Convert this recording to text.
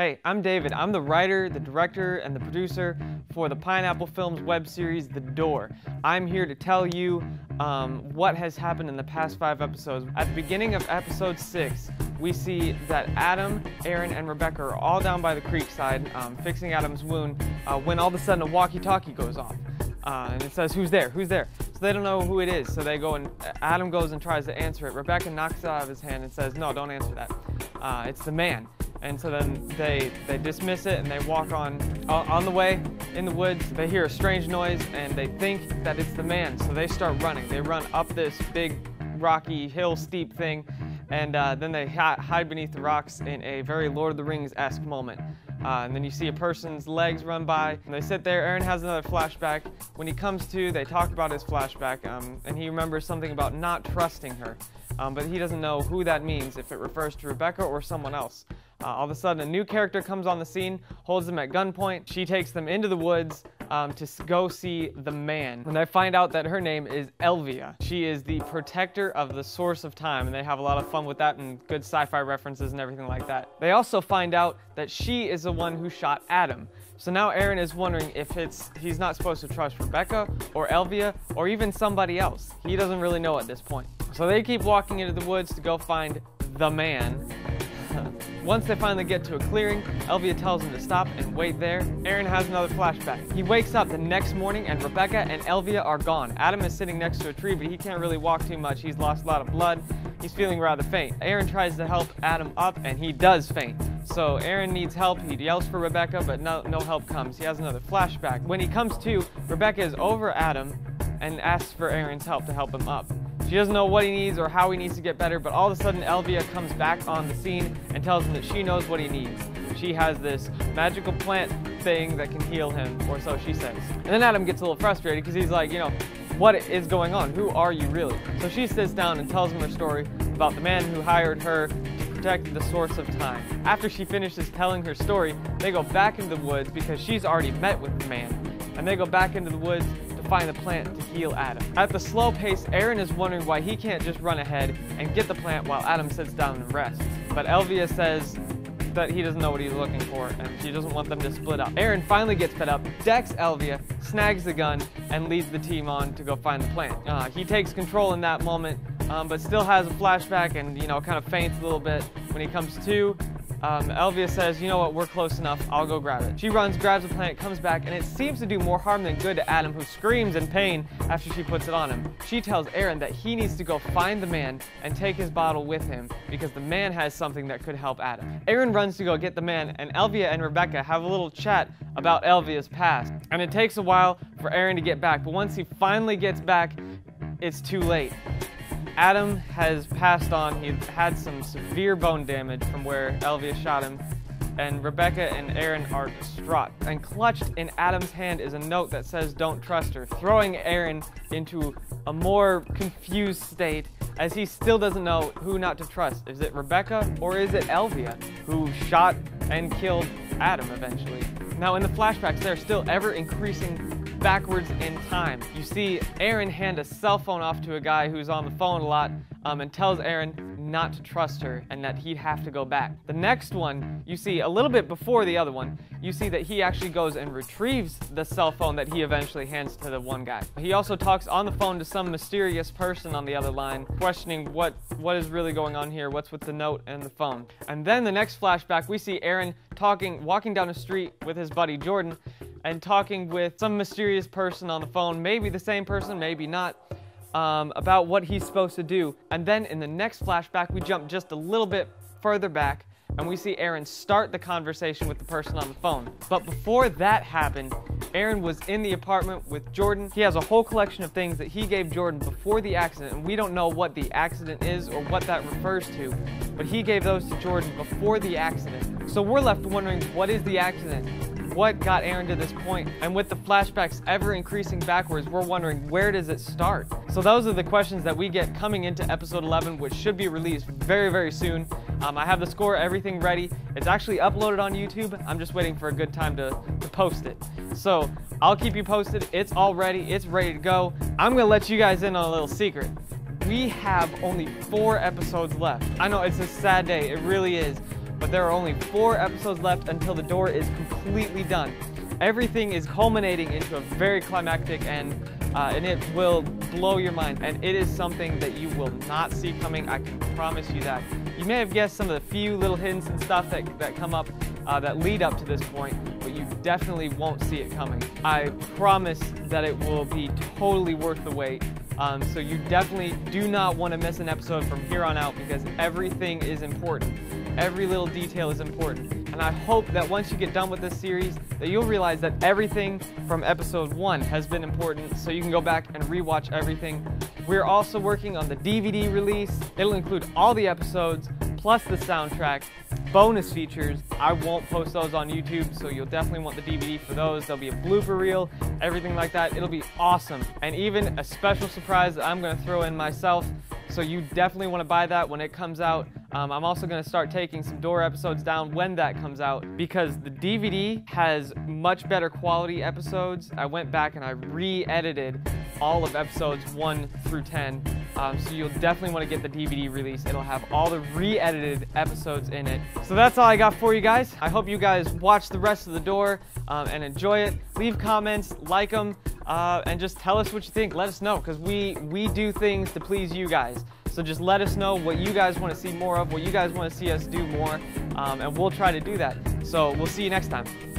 Hey, I'm David. I'm the writer, the director, and the producer for the Pineapple Films web series, The Door. I'm here to tell you what has happened in the past 5 episodes. At the beginning of episode 6, we see that Adam, Aaron, and Rebecca are all down by the creekside fixing Adam's wound when all of a sudden a walkie-talkie goes off. And it says, "Who's there? Who's there?" So they don't know who it is. So they go and Adam goes and tries to answer it. Rebecca knocks it out of his hand and says, "No, don't answer that. It's the man." And so then they dismiss it and they walk on. On the way in the woods, they hear a strange noise and they think that it's the man. So they start running. They run up this big rocky hill steep thing, and then they hide beneath the rocks in a very Lord of the Rings-esque moment. And then you see a person's legs run by, and they sit there. Aaron has another flashback. When he comes to, they talk about his flashback, and he remembers something about not trusting her. But he doesn't know who that means, if it refers to Rebecca or someone else. All of a sudden, a new character comes on the scene, holds them at gunpoint. She takes them into the woods to go see the man. And they find out that her name is Elvia. She is the protector of the source of time, and they have a lot of fun with that and good sci-fi references and everything like that. They also find out that she is the one who shot Adam. So now Aaron is wondering if he's not supposed to trust Rebecca or Elvia or even somebody else. He doesn't really know at this point. So they keep walking into the woods to go find the man. Once they finally get to a clearing, Elvia tells him to stop and wait there. Aaron has another flashback. He wakes up the next morning and Rebecca and Elvia are gone. Adam is sitting next to a tree, but he can't really walk too much. He's lost a lot of blood. He's feeling rather faint. Aaron tries to help Adam up and he does faint. So Aaron needs help. He yells for Rebecca, but no help comes. He has another flashback. When he comes to, Rebecca is over Adam and asks for Aaron's help to help him up. She doesn't know what he needs or how he needs to get better, but all of a sudden Elvia comes back on the scene and tells him that she knows what he needs. She has this magical plant thing that can heal him, or so she says. And then Adam gets a little frustrated because he's like, you know, what is going on? Who are you really? So she sits down and tells him her story about the man who hired her to protect the source of time. After she finishes telling her story, they go back into the woods because she's already met with the man. And they go back into the woods find the plant to heal Adam. At the slow pace, Aaron is wondering why he can't just run ahead and get the plant while Adam sits down and rests. But Elvia says that he doesn't know what he's looking for and she doesn't want them to split up. Aaron finally gets fed up, decks Elvia, snags the gun, and leads the team on to go find the plant. He takes control in that moment, but still has a flashback and, you know, kind of faints a little bit. When he comes to, Elvia says, you know what, we're close enough, I'll go grab it. She runs, grabs the plant, comes back, and it seems to do more harm than good to Adam, who screams in pain after she puts it on him. She tells Aaron that he needs to go find the man and take his bottle with him, because the man has something that could help Adam. Aaron runs to go get the man, and Elvia and Rebecca have a little chat about Elvia's past. And it takes a while for Aaron to get back, but once he finally gets back, it's too late. Adam has passed on. He had some severe bone damage from where Elvia shot him, and Rebecca and Aaron are distraught. And clutched in Adam's hand is a note that says, "Don't trust her," throwing Aaron into a more confused state as he still doesn't know who not to trust. Is it Rebecca or is it Elvia, who shot and killed Adam eventually? Now in the flashbacks, they're still ever increasing backwards in time. You see Aaron hand a cell phone off to a guy who's on the phone a lot and tells Aaron not to trust her and that he'd have to go back. The next one, you see a little bit before the other one, you see that he actually goes and retrieves the cell phone that he eventually hands to the one guy. He also talks on the phone to some mysterious person on the other line, questioning what is really going on here, what's with the note and the phone. And then the next flashback, we see Aaron walking down the street with his buddy Jordan, and talking with some mysterious person on the phone, maybe the same person, maybe not, about what he's supposed to do. And then in the next flashback, we jump just a little bit further back, and we see Aaron start the conversation with the person on the phone. But before that happened, Aaron was in the apartment with Jordan. He has a whole collection of things that he gave Jordan before the accident, and we don't know what the accident is or what that refers to, but he gave those to Jordan before the accident. So we're left wondering, what is the accident? What got Aaron to this point? And with the flashbacks ever increasing backwards, we're wondering, where does it start? So those are the questions that we get coming into episode 11, which should be released very, very soon. I have the score, everything ready. It's actually uploaded on YouTube. I'm just waiting for a good time to post it. So I'll keep you posted. It's all ready. It's ready to go. I'm gonna let you guys in on a little secret. We have only 4 episodes left. I know it's a sad day. It really is. but there are only 4 episodes left until The Door is completely done. Everything is culminating into a very climactic end, and it will blow your mind, and it is something that you will not see coming, I can promise you that. You may have guessed some of the few little hints and stuff that come up that lead up to this point, but you definitely won't see it coming. I promise that it will be totally worth the wait. So you definitely do not want to miss an episode from here on out, because everything is important. Every little detail is important. And I hope that once you get done with this series, that you'll realize that everything from episode 1 has been important, so you can go back and rewatch everything. We're also working on the DVD release. It'll include all the episodes, plus the soundtrack, bonus features. I won't post those on YouTube, so you'll definitely want the DVD for those. There'll be a blooper reel, everything like that. It'll be awesome. And even a special surprise that I'm going to throw in myself, so you definitely want to buy that when it comes out. I'm also going to start taking some Door episodes down when that comes out, because the DVD has much better quality episodes. I went back and I re-edited all of episodes 1 through 10, so you'll definitely want to get the DVD release. It'll have all the re-edited episodes in it. So that's all I got for you guys. I hope you guys watch the rest of The Door and enjoy it. Leave comments, like them, and just tell us what you think. Let us know, because we do things to please you guys. So just let us know what you guys want to see more of, what you guys want to see us do more, and we'll try to do that. So we'll see you next time.